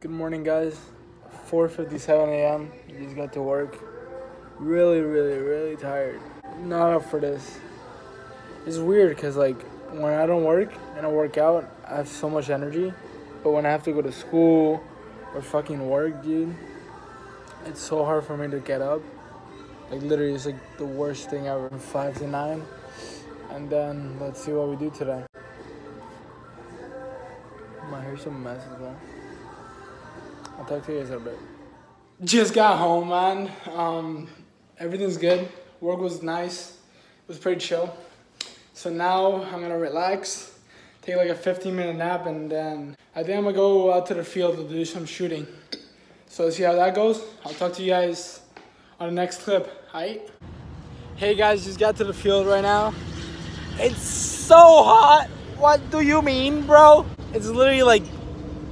Good morning, guys. 4:57 a.m. Just got to work. Really tired. Not up for this. It's weird because like when I don't work and I work out, I have so much energy. But when I have to go to school or fucking work, dude, it's so hard for me to get up. Like literally, it's like the worst thing ever. 5 to 9, and then let's see what we do today. My hair's a mess as well. I'll talk to you guys in a bit. Just got home, man. Everything's good. Work was nice. It was pretty chill. So now I'm gonna relax, take like a 15-minute nap, and then I think I'm gonna go out to the field to do some shooting. So let's see how that goes. I'll talk to you guys on the next clip. Hi. Hey guys, just got to the field right now. It's so hot. What do you mean, bro? It's literally like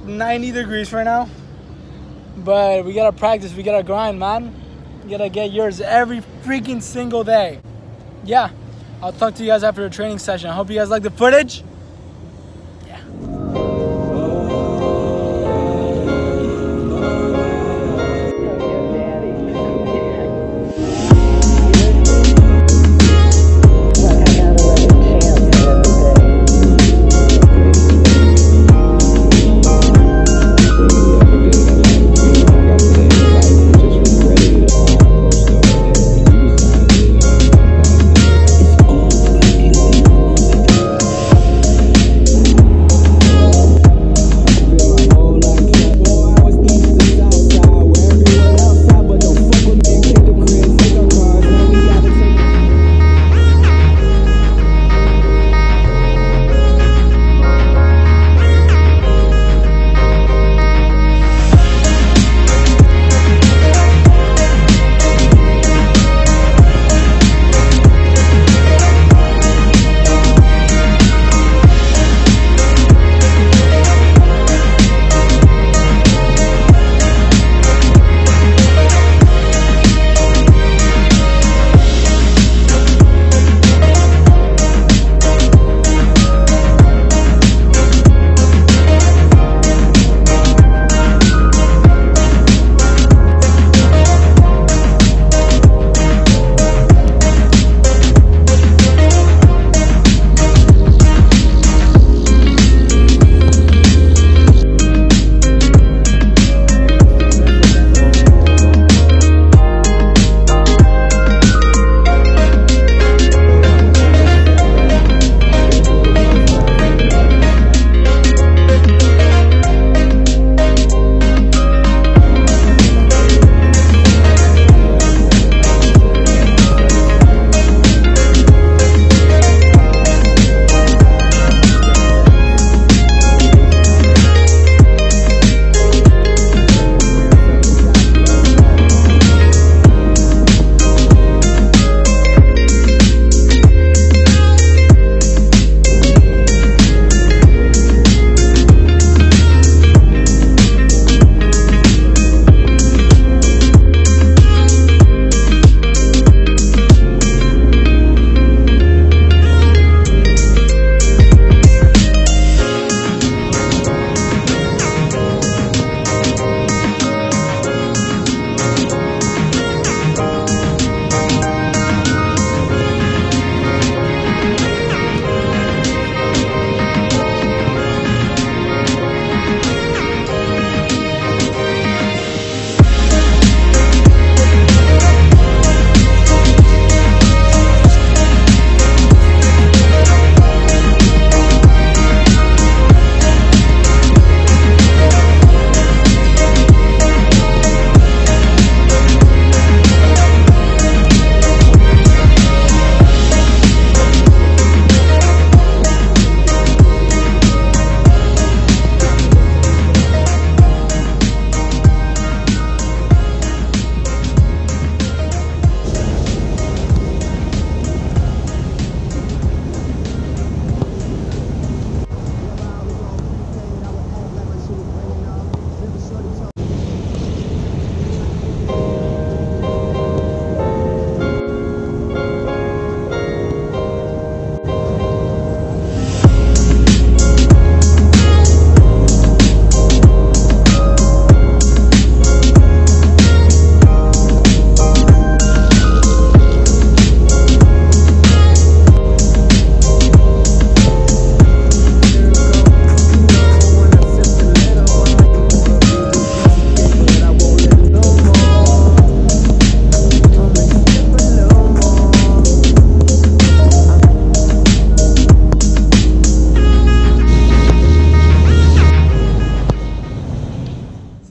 90 degrees right now. But we gotta practice, we gotta grind, man. You gotta get yours every freaking single day. Yeah, I'll talk to you guys after the training session. I hope you guys like the footage. Yeah.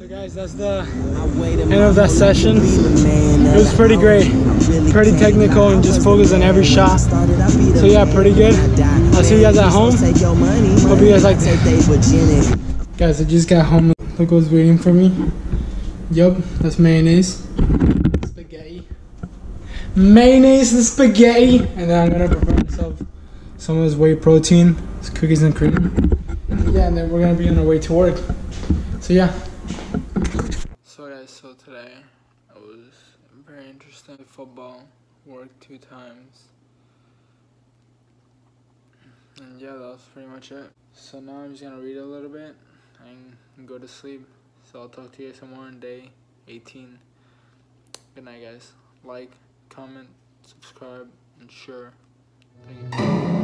So guys, that's the end of that session. It was pretty great, pretty technical, and just focused on every shot. So yeah, pretty good. I'll see you guys at home. Hope you guys liked it. Guys, I just got home. Look what's waiting for me. Yup, that's mayonnaise, spaghetti, mayonnaise and spaghetti. And then I'm gonna prepare myself some of this whey protein, it's cookies and cream. Yeah, and then we're gonna be on our way to work. So yeah. So guys, so today I was very interested in football. Worked 2 times. And yeah, that was pretty much it. So now I'm just gonna read a little bit and go to sleep. So I'll talk to you guys some more on day 18. Good night, guys. Like, comment, subscribe, and share. Thank you.